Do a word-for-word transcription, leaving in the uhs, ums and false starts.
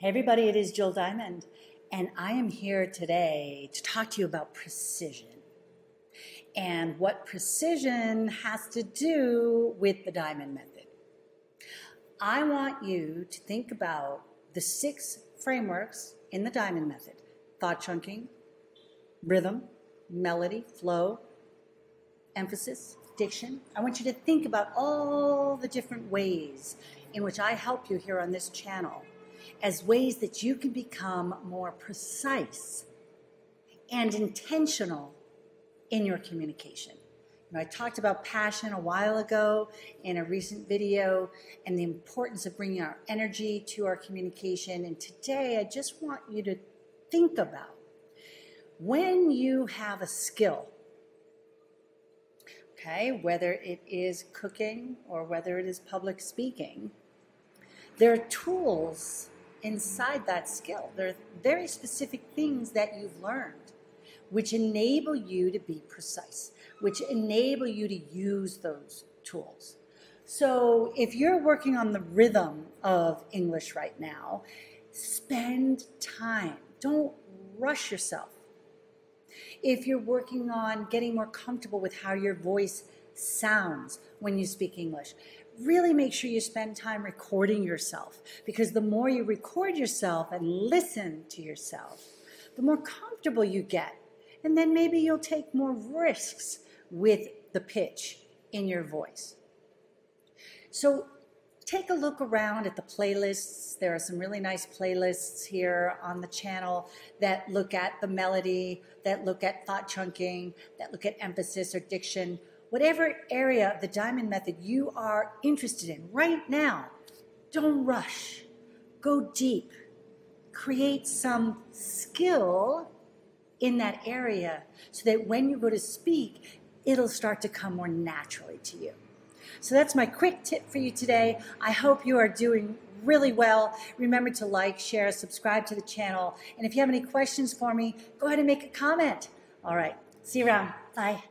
Hey everybody, it is Jill Diamond, and I am here today to talk to you about precision and what precision has to do with the Diamond Method. I want you to think about the six frameworks in the Diamond Method: thought chunking, rhythm, melody, flow, emphasis, diction. I want you to think about all the different ways in which I help you here on this channel as ways that you can become more precise and intentional in your communication. You know, I talked about passion a while ago in a recent video and the importance of bringing our energy to our communication. And today I just want you to think about when you have a skill, okay, whether it is cooking or whether it is public speaking, there are tools inside that skill. There are very specific things that you've learned which enable you to be precise, which enable you to use those tools. So if you're working on the rhythm of English right now, spend time. Don't rush yourself. If you're working on getting more comfortable with how your voice sounds when you speak English, really make sure you spend time recording yourself, because the more you record yourself and listen to yourself, the more comfortable you get. And then maybe you'll take more risks with the pitch in your voice. So take a look around at the playlists. There are some really nice playlists here on the channel that look at the melody, that look at thought chunking, that look at emphasis or diction. Whatever area of the Diamond Method you are interested in right now, don't rush. Go deep. Create some skill in that area so that when you go to speak, it'll start to come more naturally to you. So that's my quick tip for you today. I hope you are doing really well. Remember to like, share, subscribe to the channel. And if you have any questions for me, go ahead and make a comment. All right. See you around. Bye.